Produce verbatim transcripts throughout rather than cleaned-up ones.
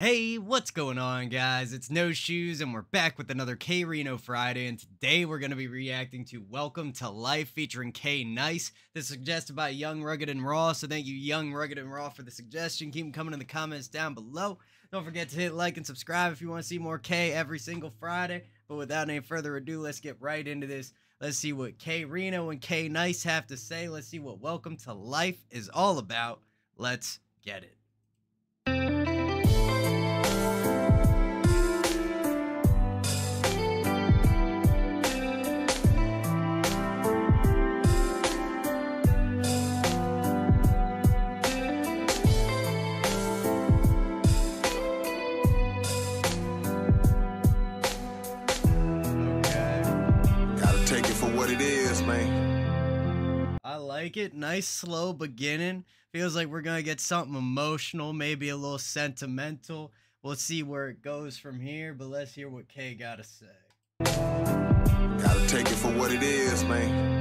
Hey, what's going on, guys? It's No Shoes, and we're back with another K-Rino Friday, and today we're going to be reacting to Welcome to Life featuring K-Nice. This is suggested by Young, Rugged, and Raw, so thank you, Young, Rugged, and Raw, for the suggestion. Keep them coming in the comments down below. Don't forget to hit like and subscribe if you want to see more K every single Friday. But without any further ado, let's get right into this. Let's see what K-Rino and K-Nice have to say. Let's see what Welcome to Life is all about. Let's get it. I like it. Nice slow beginning. Feels like we're gonna get something emotional, maybe a little sentimental. We'll see where it goes from here, but let's hear what K gotta say. Gotta take it for what it is, man.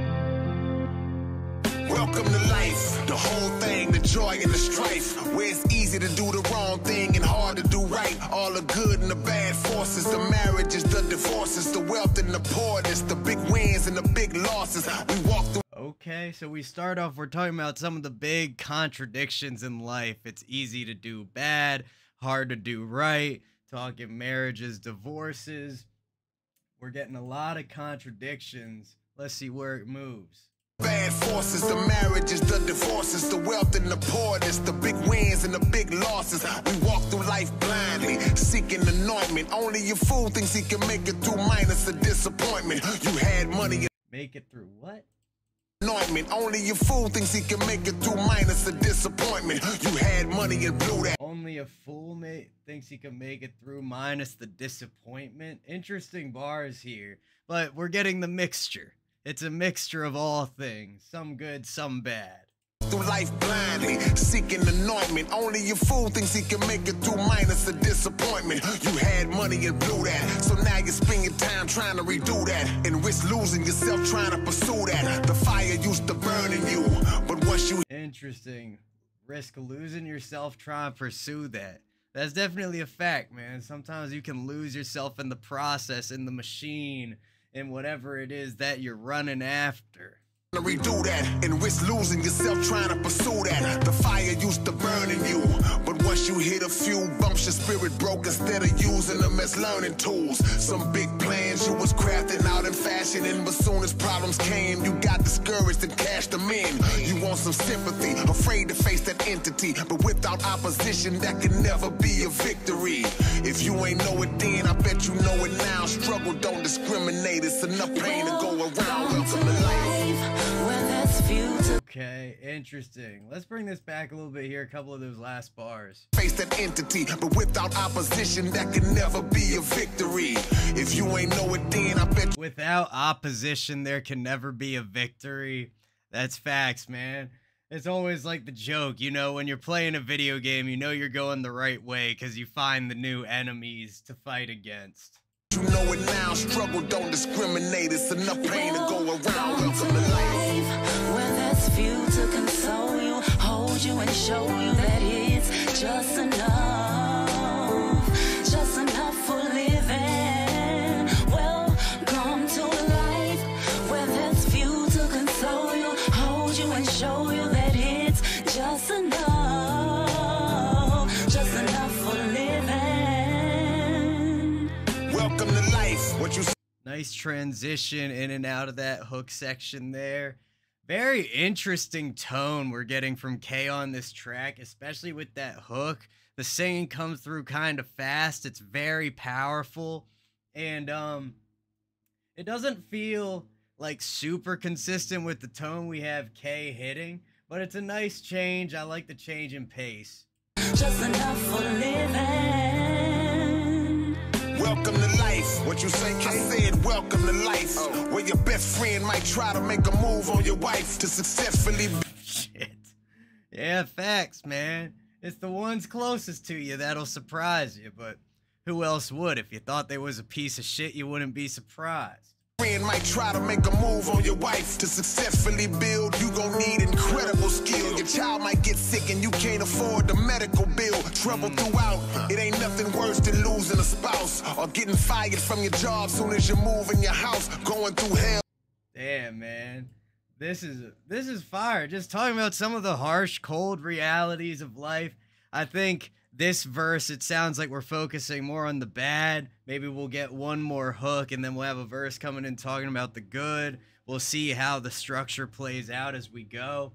Welcome to life, the whole thing, the joy and the strife, where it's easy to do the wrong thing and hard to do right. All the good and the bad forces, the marriages, the divorces, the wealth and the poorness, the big wins and the big losses. We walk through. Okay, so we start off, we're talking about some of the big contradictions in life. It's easy to do bad, hard to do right, talking marriages, divorces. We're getting a lot of contradictions. Let's see where it moves. Bad forces, the marriages, the divorces, the wealth and the poorness, the big wins and the big losses. We walk through life blindly, seeking anointment. Only a fool thinks he can make it through minus a disappointment. You had money. Make it through what? Anointment. Only a fool thinks he can make it through minus a disappointment. You had money and blew that. Only a fool mate thinks he can make it through minus the disappointment. Interesting bars here, but we're getting the mixture. It's a mixture of all things, some good, some bad. Through life blindly, seeking anointment. Only a fool thinks he can make it through minus a disappointment. You had money and blew that, so now you spend your time trying to redo that and risk losing yourself trying to pursue that. The fire used to burn in you, but once you... Interesting. Risk losing yourself trying to pursue that. That's definitely a fact, man. Sometimes you can lose yourself in the process, in the machine, in whatever it is that you're running after. To redo that and risk losing yourself trying to pursue that. The fire used to burn in you, but once you hit a few bumps, your spirit broke instead of using them as learning tools. Some big plans you was crafting out in fashion, and as soon as problems came, you got discouraged and cashed them in. You want some sympathy, afraid to face that entity, but without opposition, that can never be a victory. If you ain't know it then, I bet you know it now. Struggle don't discriminate, it's enough pain to go around. Welcome to life. Okay, interesting. Let's bring this back a little bit here, a couple of those last bars. Face that entity, but without opposition, that can never be a victory. If you ain't know it then, I bet... Without opposition, there can never be a victory. That's facts, man. It's always like the joke, you know, when you're playing a video game, you know you're going the right way because you find the new enemies to fight against. You know it now, struggle don't discriminate, it's enough pain to go around. Welcome to life, where there's few to console you, hold you and show you that it's just enough, just enough for living. Welcome to life, where there's few to console you, hold you and show you that it's just enough, just enough for living. Welcome to life. What you... Nice transition in and out of that hook section there. Very interesting tone we're getting from K on this track, especially with that hook. The singing comes through kind of fast. It's very powerful. And um, it doesn't feel like super consistent with the tone we have K hitting, but it's a nice change. I like the change in pace. Just enough for living. Welcome to life. What you say, K? I said welcome to life. Oh. Where your best friend might try to make a move on your wife to successfully... Shit. Yeah, facts, man. It's the ones closest to you that'll surprise you, but who else would? If you thought they was a piece of shit, you wouldn't be surprised. friend might try to make a move on your wife. To successfully build, you gon' need incredible skill. Your child might get sick and you can't afford the medical bill. Trouble throughout, it ain't nothing worse than losing a spouse or getting fired from your job soon as you move in your house, going through hell. Damn, man. This is this is fire. Just talking about some of the harsh, cold realities of life. I think this verse, it sounds like we're focusing more on the bad. Maybe we'll get one more hook, and then we'll have a verse coming in talking about the good. We'll see how the structure plays out as we go.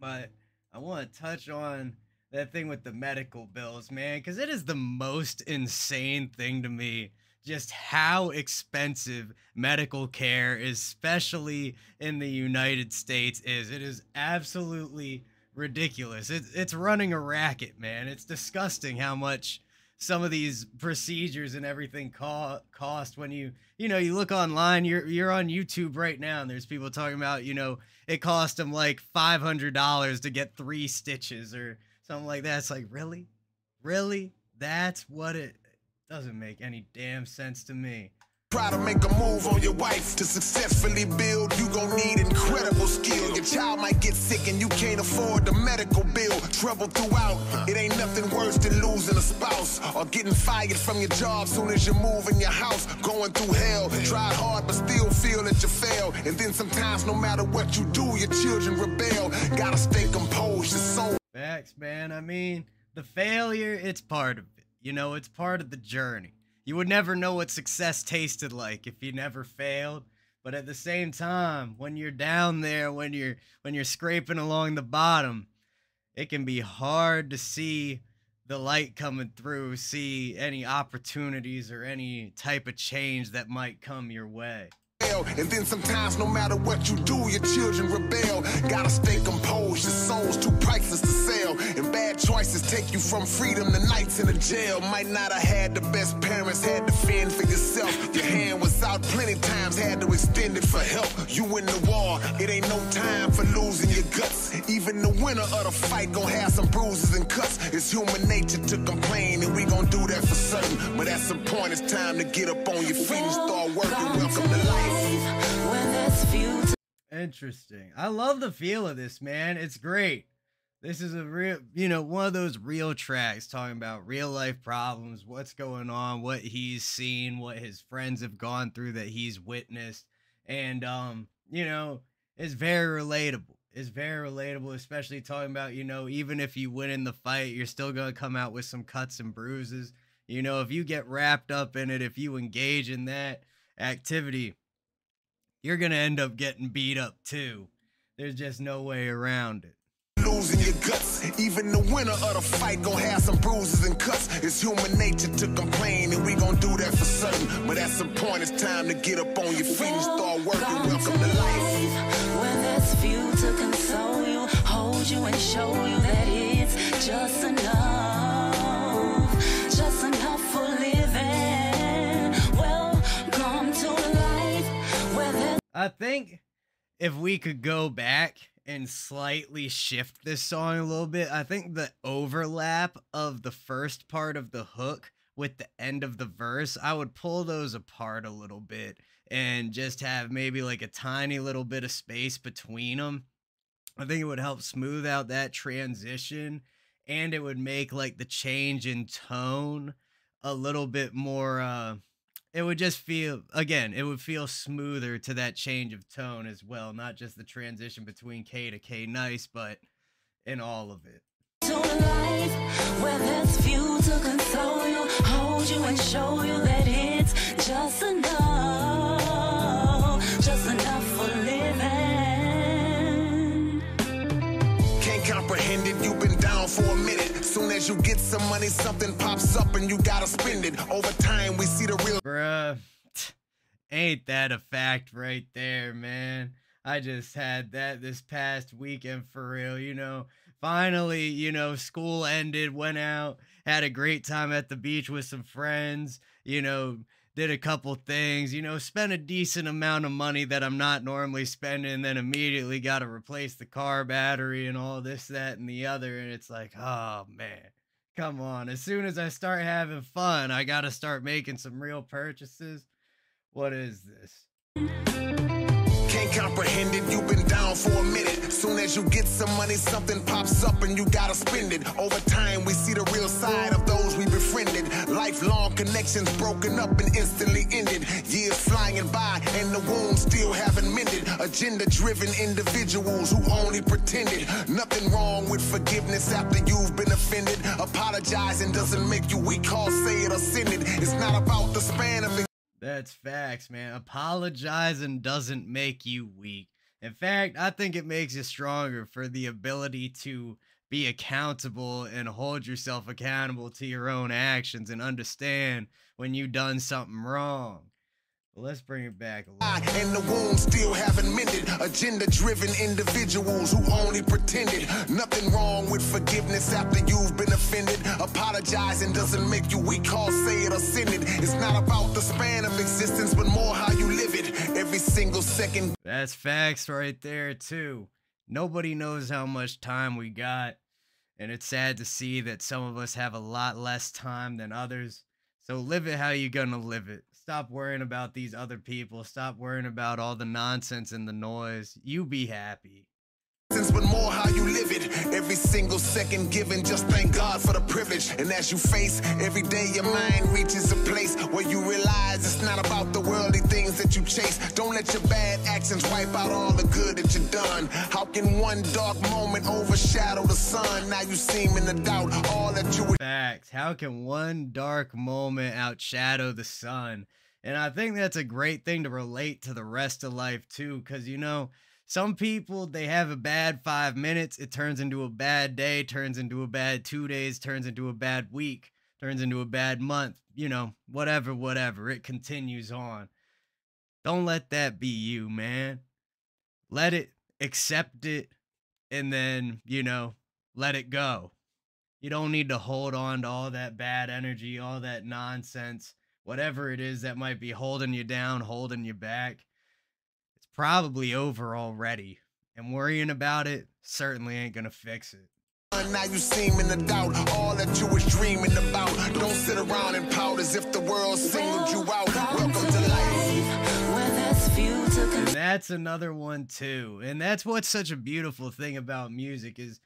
But I want to touch on that thing with the medical bills, man, because it is the most insane thing to me. Just how expensive medical care, especially in the United States, is. It is absolutely ridiculous. It's, it's running a racket, man. It's disgusting how much some of these procedures and everything co cost when you, you know, you look online, you're, you're on YouTube right now, and there's people talking about, you know, it cost them like five hundred dollars to get three stitches or something like that. It's like, really? Really? That's what it doesn't make any damn sense to me. Try to make a move on your wife. To successfully build, you gon' need incredible skill. Your child might get sick and you can't afford the medical bill. Trouble throughout, it ain't nothing worse than losing a spouse or getting fired from your job soon as you move in your house, going through hell. Try hard but still feel that you fail. And then sometimes no matter what you do, your children rebel. Gotta stay composed, your soul. Facts, man. I mean, the failure, it's part of it. You know, it's part of the journey. You would never know what success tasted like if you never failed. But at the same time, when you're down there, when you're when you're scraping along the bottom, it can be hard to see the light coming through, see any opportunities or any type of change that might come your way. And then sometimes no matter what you do, your children rebel. Gotta stay composed, your soul's too priceless to sell. And bad choices take you from freedom to nights in the jail. Might not have had the best parents, had to fend for yourself. Your hand was out plenty times, had to extend it for help. You in the war, it ain't no time for losing your guts. Even the winner of the fight gon' have some bruises and cuts. It's human nature to complain, and we gon' do that for certain. But at some point it's time to get up on your feet and start working. Welcome to life. Interesting. I love the feel of this, man. It's great. This is a real, you know, one of those real tracks talking about real life problems, what's going on, what he's seen, what his friends have gone through that he's witnessed. And, um, you know, it's very relatable. It's very relatable, especially talking about, you know, even if you win in the fight, you're still going to come out with some cuts and bruises. You know, if you get wrapped up in it, if you engage in that activity, you're going to end up getting beat up, too. There's just no way around it. Losing your guts, even the winner of the fight gon' have some bruises and cuts. It's human nature to complain, and we gon' do that for certain. But at some point, it's time to get up on your feet and start working. Welcome to life. When there's few to console you, hold you and show you that it's just enough. Just enough for living. I think if we could go back and slightly shift this song a little bit, I think the overlap of the first part of the hook with the end of the verse, I would pull those apart a little bit and just have maybe like a tiny little bit of space between them. I think it would help smooth out that transition, and it would make like the change in tone a little bit more, uh, it would just feel, again, it would feel smoother to that change of tone as well. Not just the transition between K to K-Nice, but in all of it. To life, where there's few to console you, hold you and show you that it's just enough, just enough for living. Can't comprehend it, you've been down for a minute. Soon as you get some money, something pops up and you gotta spend it. Over time, we see the real. Bruh, ain't that a fact right there, man? I just had that this past weekend for real, you know. Finally, you know, school ended, went out, had a great time at the beach with some friends, you know, did a couple things, you know, spent a decent amount of money that I'm not normally spending, and then immediately got to replace the car battery and all this, that, and the other. And it's like, oh, man, come on. As soon as I start having fun, I got to start making some real purchases. What is this? Can't comprehend it, you've been down for a minute. Soon as you get some money, something pops up and you gotta spend it. Over time, we see the real side of those we befriended. Lifelong connections broken up and instantly ended. Years flying by and the wounds still haven't mended. Agenda-driven individuals who only pretended. Nothing wrong with forgiveness after you've been offended. Apologizing doesn't make you weak, call, say it or send it. It's not about the span of the... That's facts, man. Apologizing doesn't make you weak. In fact, I think it makes you stronger for the ability to be accountable and hold yourself accountable to your own actions and understand when you've done something wrong. Let's bring it back a little. And the wounds still haven't mended. Agenda-driven individuals who only pretended. Nothing wrong with forgiveness after you've been offended. Apologizing doesn't make you weak, call, say it or send it. It's not about the span of existence, but more how you live it. Every single second. That's facts right there, too. Nobody knows how much time we got. And it's sad to see that some of us have a lot less time than others. So live it how you're gonna live it. Stop worrying about these other people. Stop worrying about all the nonsense and the noise. You be happy. But more how you live it. Every single second given, just thank God for the privilege. And as you face every day, your mind reaches a place where you realize it's not about the worldly things that you chase. Don't let your bad actions wipe out all the good that you've done. How can one dark moment overshadow the sun? Now you seem in the doubt all that you were. Facts. How can one dark moment outshadow the sun? And I think that's a great thing to relate to the rest of life too, because you know, some people, they have a bad five minutes, it turns into a bad day, turns into a bad two days, turns into a bad week, turns into a bad month, you know, whatever, whatever, it continues on. Don't let that be you, man. Let it, accept it, and then, you know, let it go. You don't need to hold on to all that bad energy, all that nonsense, whatever it is that might be holding you down, holding you back. Probably over already, and worrying about it certainly ain't gonna fix it. Now you seem in the doubt all that you was dreaming about. Don't sit around and pout as if the world singled you out. Welcome to life. And that's another one too, and that's what's such a beautiful thing about music is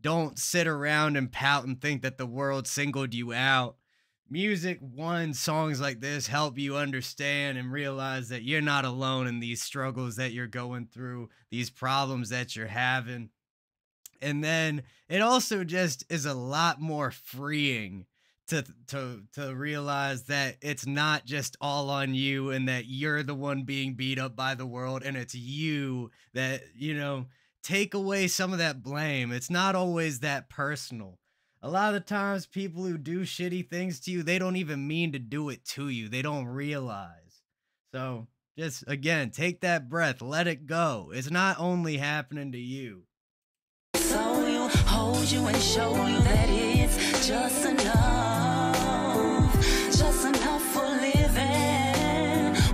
don't sit around and pout and think that the world singled you out. Music, one, songs like this help you understand and realize that you're not alone in these struggles that you're going through, these problems that you're having. And then it also just is a lot more freeing to to to realize that it's not just all on you and that you're the one being beat up by the world and it's you that, you know, take away some of that blame. It's not always that personal. A lot of the times, people who do shitty things to you, they don't even mean to do it to you. They don't realize. So, just, again, take that breath. Let it go. It's not only happening to you. So you hold you and show you that it's just enough. Just enough for living.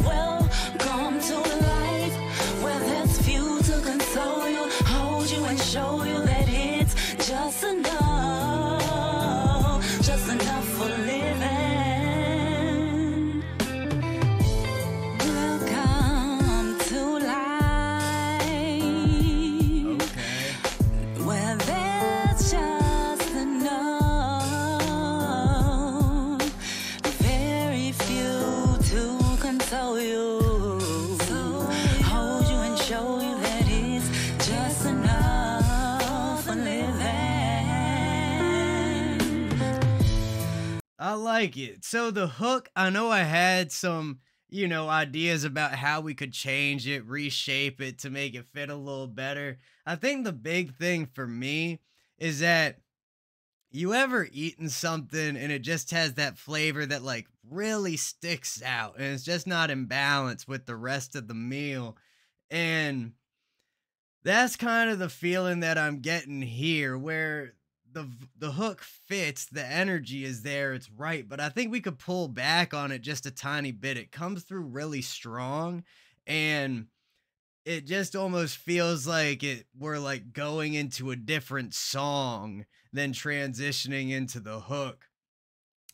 Welcome to life where there's few to console you. Hold you and show you that it's just enough. I like it. So the hook, I know I had some, you know, ideas about how we could change it, reshape it to make it fit a little better. I think the big thing for me is that you ever eaten something and it just has that flavor that like really sticks out and it's just not in balance with the rest of the meal. And that's kind of the feeling that I'm getting here where The, the hook fits, the energy is there, it's right, but I think we could pull back on it just a tiny bit. It comes through really strong, and it just almost feels like it we're like going into a different song than transitioning into the hook.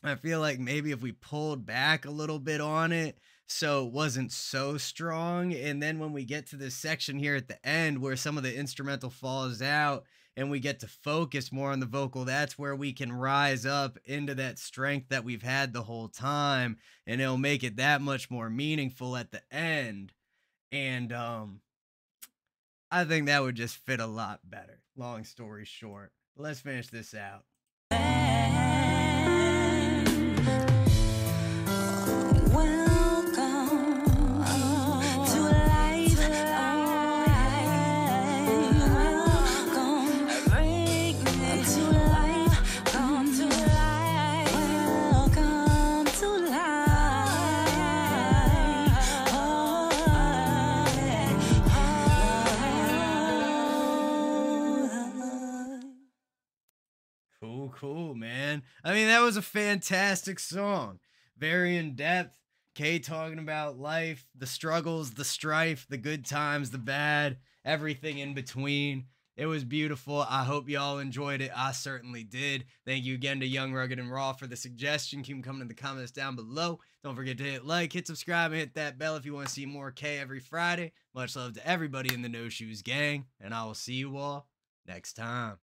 I feel like maybe if we pulled back a little bit on it, so it wasn't so strong. And then when we get to this section here at the end where some of the instrumental falls out and we get to focus more on the vocal, that's where we can rise up into that strength that we've had the whole time, and it'll make it that much more meaningful at the end. And um I think that would just fit a lot better. Long story short, let's finish this out. Cool, man. I mean, that was a fantastic song. Very in depth. K talking about life, the struggles, the strife, the good times, the bad, everything in between. It was beautiful. I hope y'all enjoyed it. I certainly did. Thank you again to Young, Rugged, and Raw for the suggestion. Keep them coming in the comments down below. Don't forget to hit like, hit subscribe, and hit that bell if you want to see more K every Friday. Much love to everybody in the No Shoes Gang, and I will see you all next time.